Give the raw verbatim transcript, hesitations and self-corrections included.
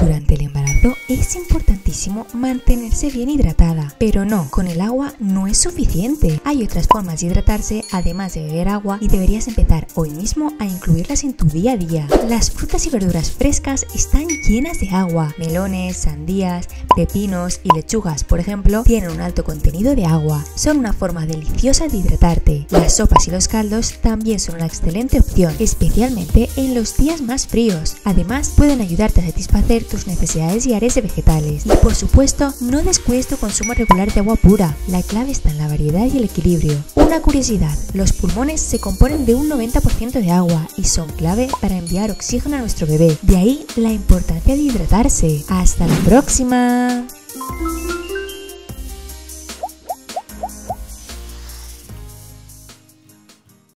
Durante el embarazo es importantísimo mantenerse bien hidratada, pero no, con el agua no es suficiente. Hay otras formas de hidratarse además de beber agua y deberías empezar hoy mismo a incluirlas en tu día a día. Las frutas y verduras frescas están llenas de agua. Melones, sandías, pepinos y lechugas, por ejemplo, tienen un alto contenido de agua. Son una forma deliciosa de hidratarte. Las sopas y los caldos también son una excelente opción, especialmente en los días más fríos. Además, pueden ayudarte a satisfacer tus necesidades diarias de vegetales. Y por supuesto, no descuides tu consumo regular de agua pura. La clave está en la variedad y el equilibrio. Una curiosidad, los pulmones se componen de un noventa por ciento de agua y son clave para enviar oxígeno a nuestro bebé. De ahí la importancia de hidratarse. ¡Hasta la próxima!